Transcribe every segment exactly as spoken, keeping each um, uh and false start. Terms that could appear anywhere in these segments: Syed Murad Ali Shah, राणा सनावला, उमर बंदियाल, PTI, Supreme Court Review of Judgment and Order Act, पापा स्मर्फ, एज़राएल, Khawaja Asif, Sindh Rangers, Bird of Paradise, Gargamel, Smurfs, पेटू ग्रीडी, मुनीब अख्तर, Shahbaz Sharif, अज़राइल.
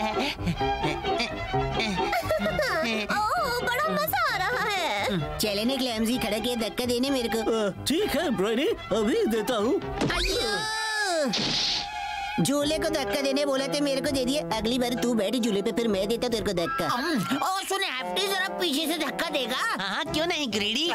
ओह बड़ा मजा आ रहा है। चले ना क्लैम्सी, खड़ा के धक्का देने मेरे को। ठीक है ब्राइडी, अभी देता हूँ। झूले को धक्का देने बोला तो मेरे को दे दिए। अगली बार तू बैठ झूले पे, फिर मैं देता तेरे को धक्का। ओ सुन हैप्पी, जरा पीछे से धक्का देगा। हाँ क्यों नहीं ग्रीडी।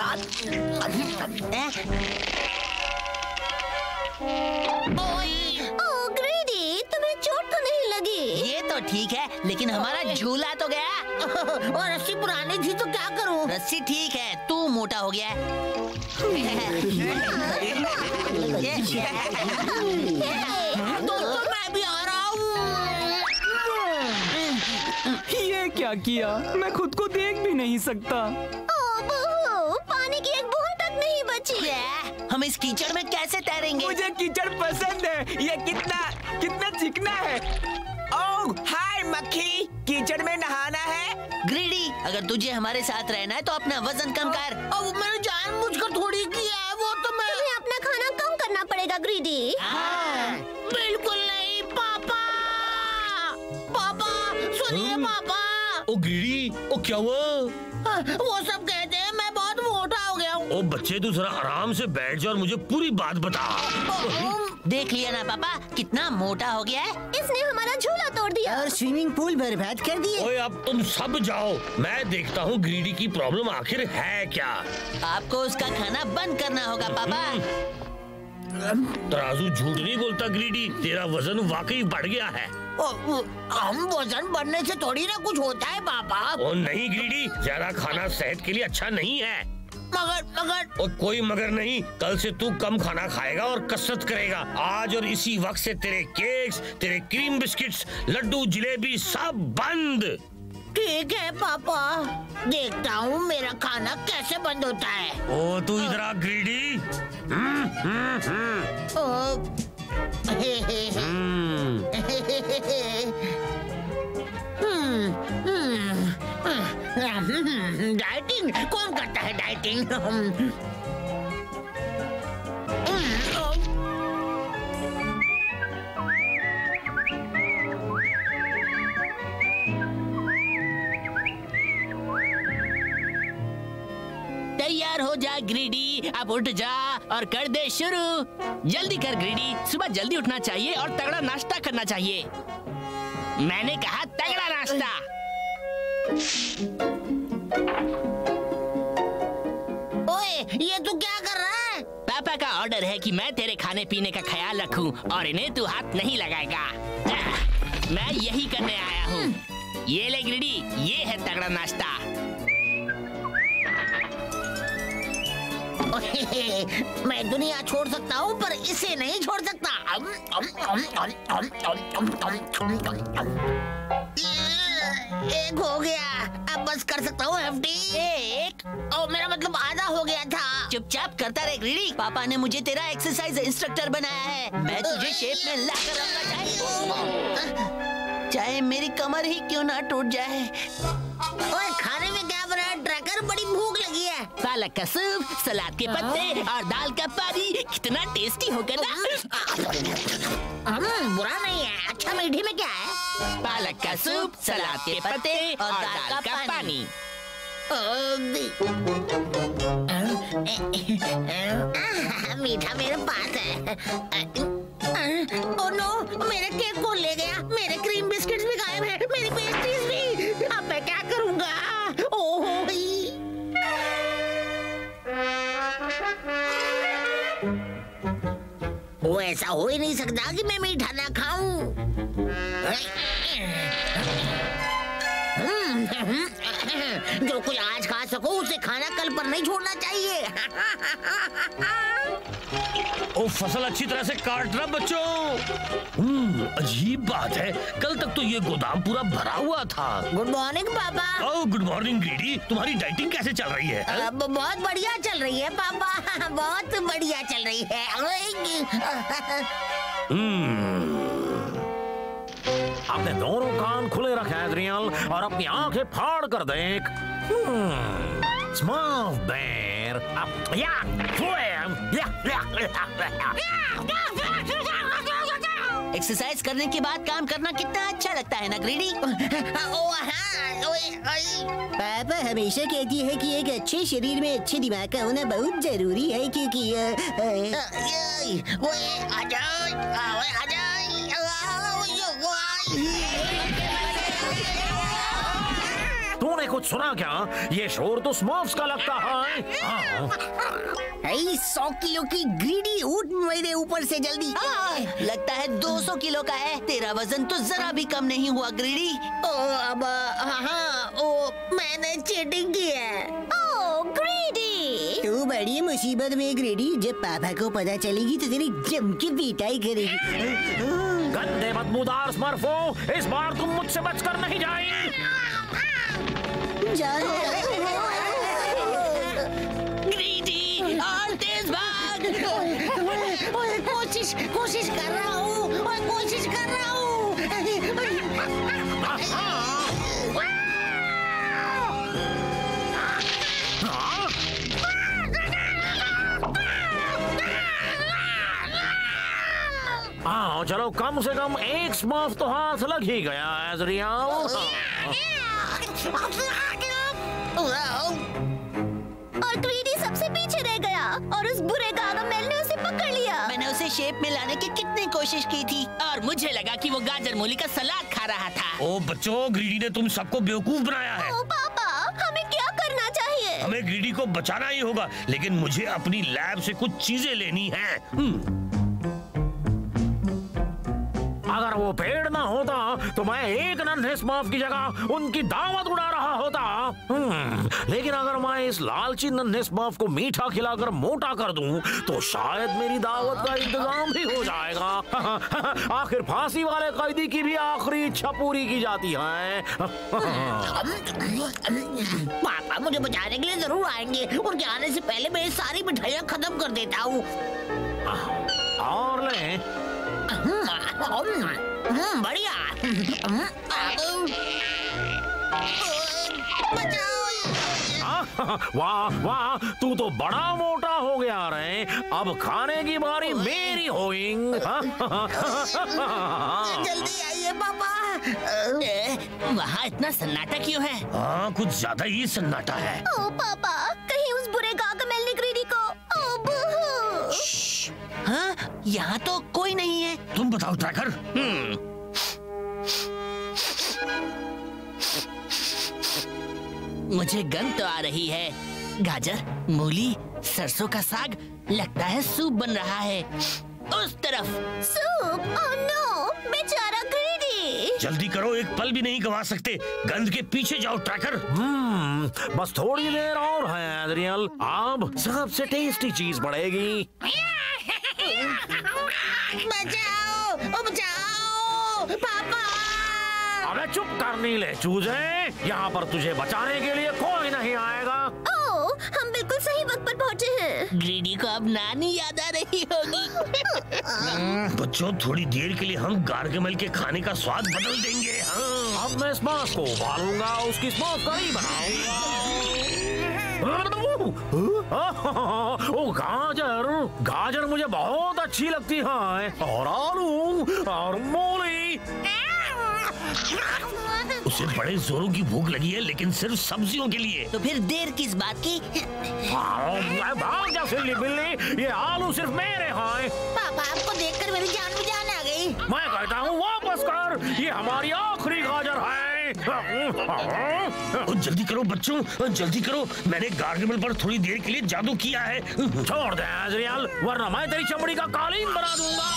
ओ ग्रीडी, तुम्हें चोट तो नहीं लगी? ये तो ठीक है, लेकिन हमारा झूला तो गया और रस्सी पुरानी थी तो क्या करूँ। रस्सी ठीक है, तू मोटा हो गया है। ये क्या किया, मैं खुद को देख भी नहीं सकता। ओ बहू, पानी की एक बूंद तक नहीं बची है। हम इस कीचड़ में कैसे तैरेंगे? मुझे कीचड़ पसंद है। ये कितना कितना चिकना है। ओह हाय मक्खी, कीचड़ में नहाना है? ग्रीडी, अगर तुझे हमारे साथ रहना है तो अपना वजन कम कर। अब मैंने जानबूझकर थोड़ी किया है, वो तो मैं। तुम्हें अपना खाना कम करना पड़ेगा ग्रीडी। बिल्कुल नहीं पापा। पापा सुनिए पापा। ओ ग्रीडी, ओ क्या हुआ? वो सब कहते हैं मैं बहुत मोटा हो गया हूँ। ओ बच्चे, तू जरा आराम से बैठ जा और मुझे पूरी बात बता। देख लिया ना पापा, कितना मोटा हो गया है। इसने हमारा झूला तोड़ दिया और स्विमिंग पूल बर्बाद कर दिए। ओए अब तुम सब जाओ, मैं देखता हूँ ग्रीडी की प्रॉब्लम आखिर है क्या। आपको उसका खाना बंद करना होगा पापा। तराजू झूठ नहीं बोलता ग्रीडी, तेरा वजन वाकई बढ़ गया है। ओ, हम वजन बढ़ने से थोड़ी ना कुछ होता है पापा। ओ नहीं ग्रीडी, ज्यादा खाना सेहत के लिए अच्छा नहीं है। मगर मगर और कोई मगर नहीं। कल से तू कम खाना खाएगा और कसरत करेगा। आज और इसी वक्त से तेरे केक्स, तेरे क्रीम बिस्किट्स, लड्डू, जलेबी सब बंद। ठीक है पापा, देखता हूँ मेरा खाना कैसे बंद होता है। ओ तू इधर आ ग्रीडी। हम्म हम्म हम्म डाइटिंग कौन करता है? डाइटिंग तैयार हो जा ग्रीडी, अब उठ जा और कर दे शुरू। जल्दी कर ग्रीडी, सुबह जल्दी उठना चाहिए और तगड़ा नाश्ता करना चाहिए। मैंने कहा तगड़ा नाश्ता। ओए ये तू क्या कर रहा है? पापा का ऑर्डर है कि मैं तेरे खाने पीने का ख्याल रखूं और इन्हें तू हाथ नहीं लगाएगा। मैं यही करने आया हूँ। ये ले ग्रीडी, ये है तगड़ा नाश्ता। मैं दुनिया छोड़ सकता हूँ पर इसे नहीं छोड़ सकता। एक हो गया, अब बस कर सकता हूँ एफडी। एक ओ, मेरा मतलब आधा हो गया था। चुपचाप करता रहे ग्रीडी, पापा ने मुझे तेरा एक्सरसाइज इंस्ट्रक्टर बनाया है। मैं तुझे शेप में लाकर रखूंगा, चाहे मेरी कमर ही क्यों ना टूट जाए। ओए खाने में क्या बना है ड्रैगर? बड़ी भूख लगी है। पालक का सूप, सलाद के पत्ते और दाल का पानी, कितना टेस्टी होगा ना। हम्म बुरा नहीं है। अच्छा मीठे में क्या है? पालक का सूप, सलाद के पत्ते और दाल का पानी। मीठा मेरे पास है। ओह नो, मेरे केक को ले गया। मेरे क्रीम बिस्किट्स भी गायब है, मेरी पेस्ट्रीज भी। अब मैं क्या करूँगा? ओह वो ऐसा हो ही नहीं सकता कि मैं मीठा ना खाऊं। जो कुछ आज खा सको उसे खाना कल पर नहीं छोड़ना चाहिए। ओ फसल अच्छी तरह से काटना बच्चों। हम्म अजीब बात है, कल तक तो ये गोदाम पूरा भरा हुआ था। गुड मॉर्निंग पापा। ओह गुड मॉर्निंग ग्रीडी, तुम्हारी डाइटिंग कैसे चल रही है? आ, बहुत बढ़िया चल रही है पापा, बहुत बढ़िया चल रही है। अपने दोनों कान खुले रखे एज़राएल और अपनी आंखें फाड़ कर देख। स्मर्फ बेर अब या या या या या एक्सरसाइज करने के बाद काम करना कितना अच्छा लगता है ना ग्रीडी। पापा हमेशा कहती है कि एक अच्छे शरीर में अच्छे दिमाग का होना बहुत जरूरी है क्योंकि आ, आ, आ, आ, आ, आ, तूने कुछ सुना क्या? ये शोर तो स्मर्फ्स का लगता है। सौ किलो की ग्रीडी ऊंट मेरे ऊपर से जल्दी। आ, लगता है दो सौ किलो का है। तेरा वजन तो जरा भी कम नहीं हुआ ग्रीडी। ओ अब हाँ हाँ ओ मैंने चीटिंग की है। ओ ग्रीडी तू बड़ी मुसीबत में ग्रीडी। जब पापा को पता चलेगी तो तेरी जम की पिटाई करेगी। गंदे बदबूदार स्मर्फो, इस बार तुम मुझसे बचकर नहीं जाएंगे। ग्रीडी और तेज भाग। कोशिश कोशिश कर रहा हूँ, कोशिश कर रहा हूँ। हाँ चलो कम से कम एक स्मर्फ तो हाथ लग ही गया एज़राएल। और ग्रीडी सबसे पीछे रह गया और उस बुरे गार्गामेल ने उसे पकड़ लिया। मैंने उसे शेप में लाने की कितनी कोशिश की थी और मुझे लगा कि वो गाजर मूली का सलाद खा रहा था। ओ बच्चों ग्रीडी ने तुम सबको बेवकूफ बनाया है। ओ पापा हमें क्या करना चाहिए? हमें ग्रीडी को बचाना ही होगा लेकिन मुझे अपनी लैब से कुछ चीजें लेनी है। अगर वो पेड़ ना होता तो मैं एक नन्हे स्मर्फ की जगह उनकी दावत उड़ा रहा होता। लेकिन अगर मैं इस लालची नन्हे स्मर्फ को मीठा खिलाकर मोटा कर दूं तो शायद मेरी दावत का इंतजाम भी हो जाएगा। आखिर फांसी वाले कैदी की भी आखिरी इच्छा पूरी की जाती है। पापा मुझे बचाने के लिए जरूर आएंगे। उनके आने से पहले मैं सारी मिठाइयाँ खत्म कर देता हूँ। और ले बढ़िया। वाह वाह तू तो बड़ा मोटा हो गया रे। अब खाने की बारी मेरी होइंग। जल्दी आइए पापा। वहाँ इतना सन्नाटा क्यों है? हाँ कुछ ज्यादा ही सन्नाटा है। ओ पापा कहीं उस बुरे गार्गामेल ने ग्रीडी को ओ बहू। हाँ यहाँ तो कोई नहीं है। तुम बताओ ट्रैकर। मुझे गंध तो आ रही है। गाजर मूली सरसों का साग लगता है सूप बन रहा है उस तरफ। सूप? ओह नो बेचारा ग्रीडी। जल्दी करो एक पल भी नहीं गवा सकते। गंध के पीछे जाओ ट्रैकर। हम्म बस थोड़ी देर और है एज़राएल। अब सबसे टेस्टी चीज बढ़ेगी। बचाओ, बचाओ, पापा। अबे चुप कर नीले चूजे। यहाँ पर तुझे बचाने के लिए कोई नहीं आएगा। ओ, हम बिल्कुल सही वक्त पर पहुँचे हैं। ग्रीडी को अब नानी याद आ रही होगी। बच्चों थोड़ी देर के लिए हम गार्गामेल के खाने का स्वाद बदल देंगे। हाँ। अब मैं स्मर्फ को उबालूंगा, उसकी स्मर्फ करी बनाऊंगा। ओ गाजर गाजर मुझे बहुत अच्छी लगती है और आलू और मूली। उसे बड़े जोरों की भूख लगी है लेकिन सिर्फ सब्जियों के लिए। तो फिर देर किस बात की? भाग जा सिल्ली बिल्ली, ये आलू सिर्फ मेरे हैं। पापा आपको देखकर मेरी जान में जान आ गई। मैं कहता हूँ वापस कर, ये हमारी आखिरी गाजर है। जल्दी करो बच्चों जल्दी करो। मैंने गार्गामेल पर थोड़ी देर के लिए जादू किया है। छोड़ दे एज़राएल वरना मैं तेरी चमड़ी का कालीन बना दूंगा।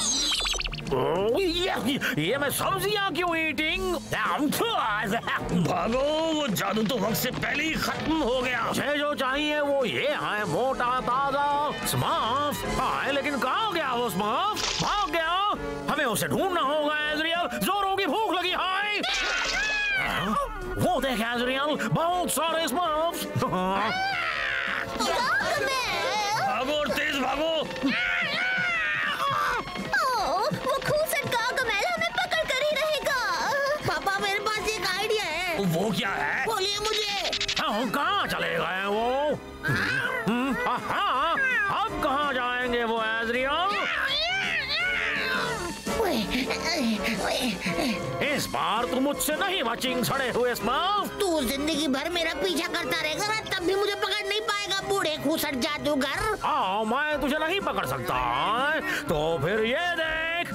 ओ, ये, ये मैं सब्जियां क्यों ईटिंग? भागो वो जादू तो वक्त से पहले ही खत्म हो गया। मुझे जो चाहिए वो ये है मोटा ताजा स्मर्फ। हाँ लेकिन कहाँ गया वो स्मर्फ? भाग गया। हमें उसे ढूंढना होगा एज़राएल। जोरों की भूख लगी है। वो देख एज़राएल बहुत सारे स्मर्फ्स। भागो और तेज भागो। वो खूबसूरत गार्गामेल हमें पकड़ कर ही रहेगा। पापा मेरे पास एक आइडिया है। वो क्या है? बोलिए मुझे। कहाँ चले गए वो? हाँ अब कहाँ जाएंगे वो एज़राएल? इस बार तू मुझसे नहीं बचेंगे सड़े हुए स्मर्फ। तू जिंदगी भर मेरा पीछा करता रहेगा ना, तब भी मुझे पकड़ नहीं पाएगा बूढ़े खूसट जादूगर। आओ, मैं तुझे नहीं पकड़ सकता तो फिर ये देख।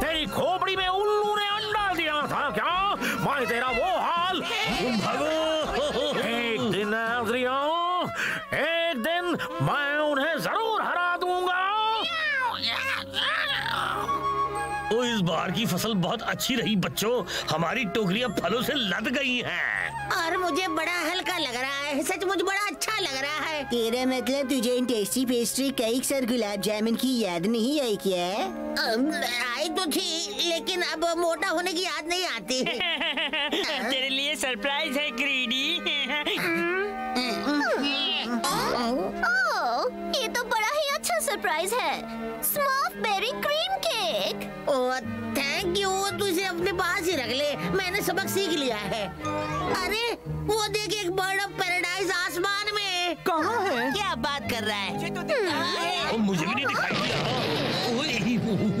तेरी खोपड़ी में उल्लू ने अंडा दिया था क्या? मैं तेरा वो हाल। एक दिन अज़राइल, एक दिन मैं उन्हें जरूर हरा दूंगा। तो इस बार की फसल बहुत अच्छी रही बच्चों, हमारी टोकरियां फलों से लद गई हैं। और मुझे बड़ा हल्का लग रहा है, सचमुच बड़ा अच्छा लग रहा है। तेरा मतलब तुझे इन टेस्टी पेस्ट्री केक्स और गुलाब जामुन की याद नहीं आई क्या? आई तो थी, लेकिन अब मोटा होने की याद नहीं आती। तेरे लिए सरप्राइज है ग्रीडी। ये तो बड़ा ही अच्छा सरप्राइज है, smurf berry cream cake. Oh thank you, तुझे अपने पास ही रख ले, मैंने सबक सीख लिया है। अरे वो देख, एक बर्ड ऑफ पैराडाइज आसमान में। कहाँ है? क्या बात कर रहा है? मुझे भी नहीं दिखाई दिया।